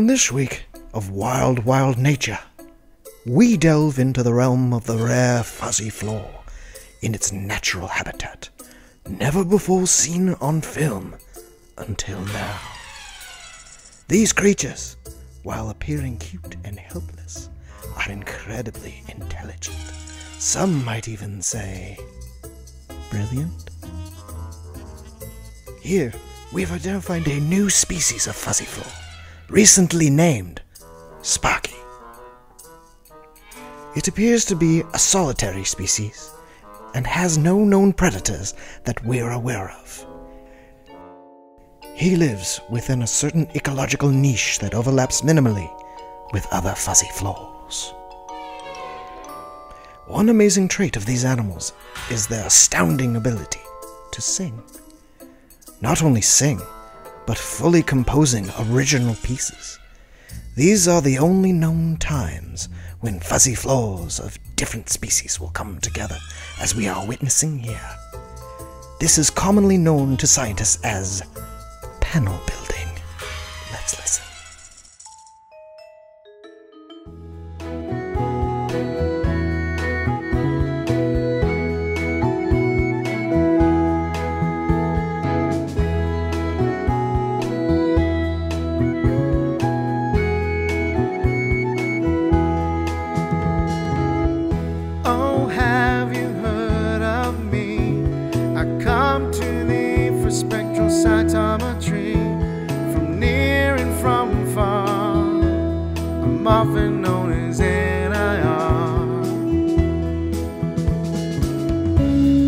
On this week of Wild Wild Nature, we delve into the realm of the rare fuzzy floor in its natural habitat, never before seen on film until now. These creatures, while appearing cute and helpless, are incredibly intelligent. Some might even say, brilliant. Here, we have identified a new species of fuzzy fluor, recently named Sparky. It appears to be a solitary species and has no known predators that we're aware of. He lives within a certain ecological niche that overlaps minimally with other fuzzy fluors. One amazing trait of these animals is their astounding ability to sing. Not only sing, but fully composing original pieces. These are the only known times when fuzzy fluors of different species will come together, as we are witnessing here. This is commonly known to scientists as panel building. Let's listen. Cytometry, from near and from far, I'm often known as NIR.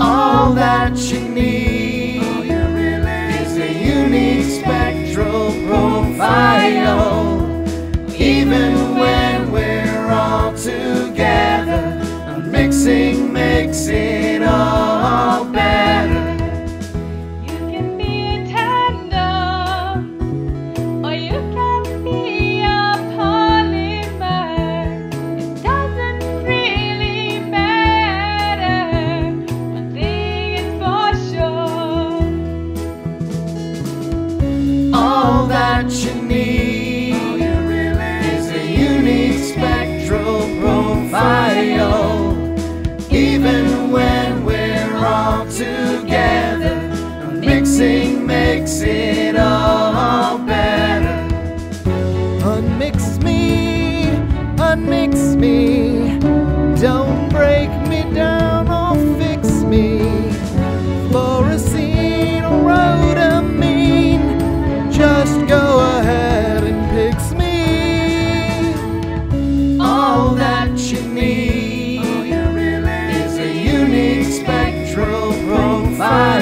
All that you need is a unique spectral profile. Even when we're all together, a mixing makes it all better. Makes it all better. Unmix me, don't break me down or fix me. Fluorescine or rhodamine, just go ahead and fix me. All that you need is a unique spectral profile.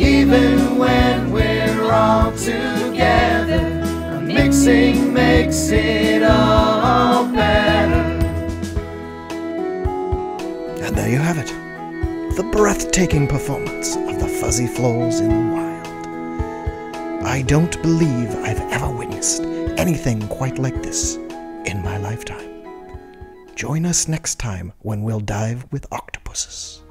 Even when we're all together, mixing makes it all better. And there you have it. The breathtaking performance of the fuzzy fluors in the wild. I don't believe I've ever witnessed anything quite like this in my lifetime. Join us next time when we'll dive with octopuses.